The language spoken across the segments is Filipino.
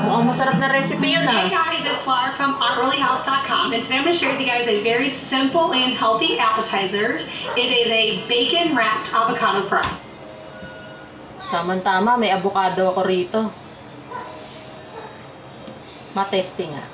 Mukhang masarap na recipe yun ah. Hey guys, it's Lara from ArtReallyHouse.com, and today I'm going to share with you guys a very simple and healthy appetizer. It is a bacon wrapped avocado fry. Tama-tama, may avocado ako rito. Matesting ah.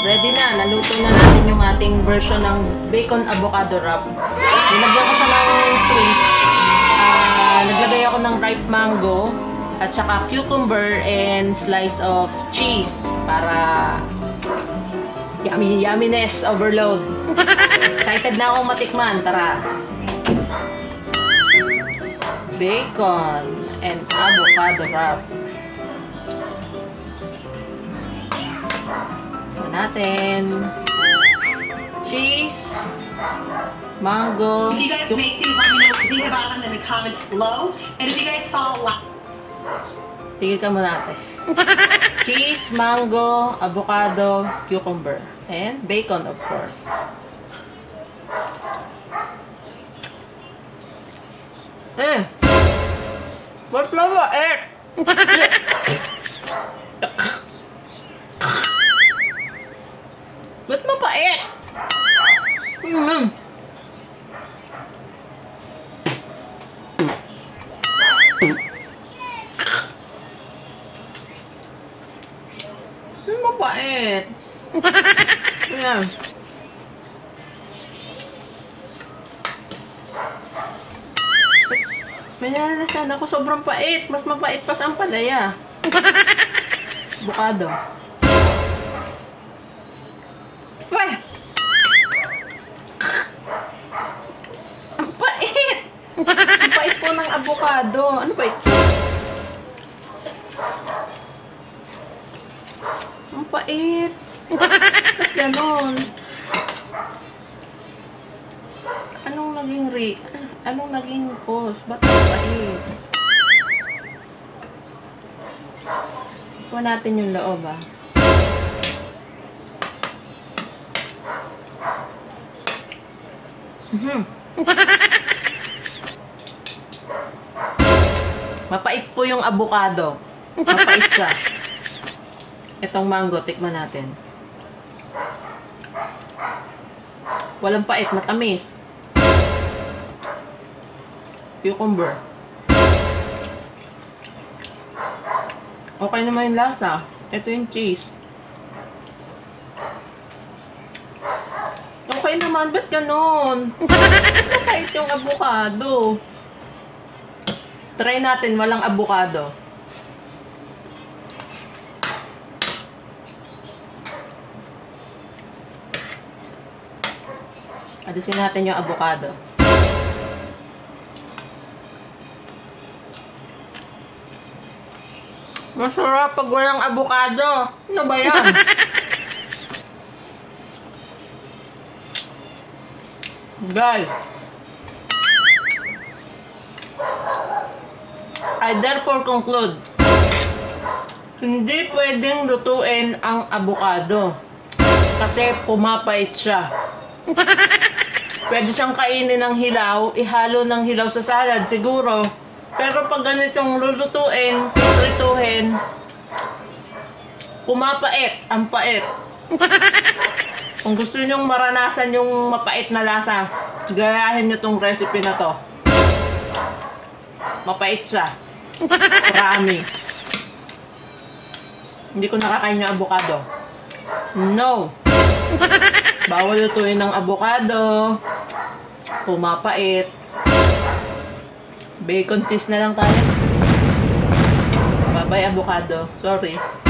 Ready na, naluto na natin yung ating version ng bacon avocado wrap. Nilagyan ko siya ng twist. Naglagay ako ng ripe mango at saka cucumber and slice of cheese para yummy, yumminess overload. Excited na akong matikman, tara! Bacon and avocado wrap. Natin cheese, mango. If you guys make these, let me know what you think about them in the comments below. And if you guys saw a lot, tignan mo natin. Cheese, mango, avocado, cucumber, and bacon, of course. What flavor it? Ba't mapait? Mapait. Yeah. May nalalasan ako, sobrang pait. Mas mapait pa sa ampalaya. Bukado. Wah! Ang pait! Ang pait po ng avocado. Ano ba ito? Ang pait. Ba't ganon? Anong naging anong naging cause? Ba't ang pait? Ikuha natin yung loob, ah. Mapait po yung avocado. Mapait siya. Itong mango, tikman natin. Walang pait, matamis. Cucumber. Okay naman yung lasa. Ito yung cheese. Okay naman, ba't ganun? Mapait yung avocado. Try natin, walang avocado. Alisin natin yung avocado. Masarap pag walang avocado. Ano ba yan? Guys, I therefore conclude, hindi pwedeng lutuin ang avocado kasi pumapait siya. Pwede siyang kainin ng hilaw, ihalo ng hilaw sa salad siguro, pero pag ganitong lulutuin, prituhin, pumapait, ang pait. Kung gusto niyong maranasan yung mapait na lasa, gayahin niyo tong recipe na to. Mapait siya. Marami. Hindi ko nakakain yung avocado. No! Bawal lutuin ng avocado. Pumapait. Bacon cheese na lang tayo. Bye-bye avocado. Sorry.